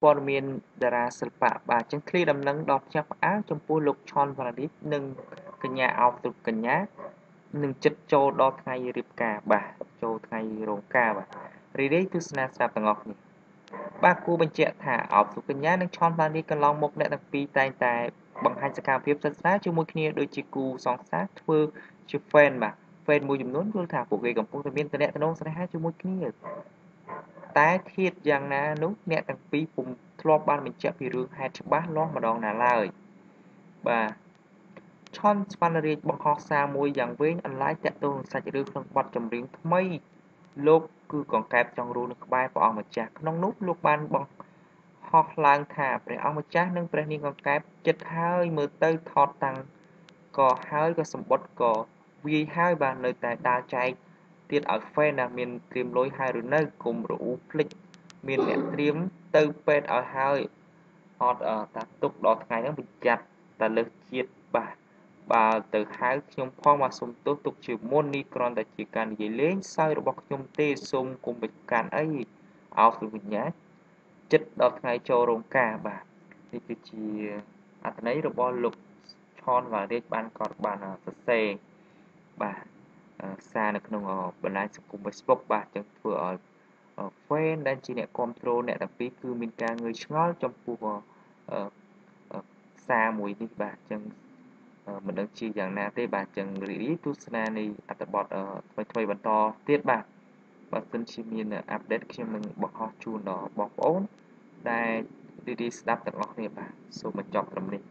Bọn mình đã ra sửa phạm và chẳng khi đầm nâng đọc chấp ác trong phố lục tròn và đít nâng cả nhà áo tục cả nhà nâng chất cho đo thay rịp cả bà cho thay rộng cả bà rì đấy tư xa sạp tầng ngọc nhỉ bà cô bên trẻ thả áo tục cả nhà nâng tròn và đi cần lòng một đại tạc phí tay tài bằng hành xa cảm phép sẵn sát cho mỗi kia đôi chị cụ sóng sát thưa cho fan mà fan mùi dùm nốt luôn thả của gây gọng phong tầm biên tầm đẹp tầm đông sẵn hát cho mỗi kia tái thiết rằng là nút nét đăng phí cùng thua ban mình chạm vì rương hai trực bát nó mà đòn là lời và chọn spannery bằng học xa môi dạng với anh lái chạy tôn sạch rương không bật chầm riêng mấy lúc cứ còn kẹp trong rùa nước bay vào mà chạc nóng nút lúc ban bằng học làng thả để ông mà chát nâng bởi nên còn kẹp chật hơi mơ tơi thọt tăng có hơi có sầm bột có vì hai bà nơi tại đa chạy tiết ở phê là mình tìm lối hai rồi nơi cùng rủ lịch mình đã tìm tư phê ở hai hoặc ở ta tục đó ngày nó bị chặt ta lực chiết bà từ hai chung phong mà xung tốt tục chữ môn ni còn ta chỉ cần dễ lên sai rồi bọc chung tê xung cùng bịch cản ấy áo từ mình nhá chất đó ngày cho rộng cả bà thì cứ chỉ ảnh ấy rồi bó lục tròn và đếch bàn còn bàn sơ xe bà xa được nông bản lái cùng Facebook bà chẳng vừa ở fan đang chỉ nè control nè đặc biệt cứ mình ca người ngó trong phù xa mùi đi bà chẳng mình đang chỉ rằng là tê bà chẳng lý tu sna này atabot phải thuê bản to tiết bà xin chỉ mình update khi mình bỏ họ chun nó bỏ ổn đây đi đáp tặng ngọc này bà số mình chọn tầm này.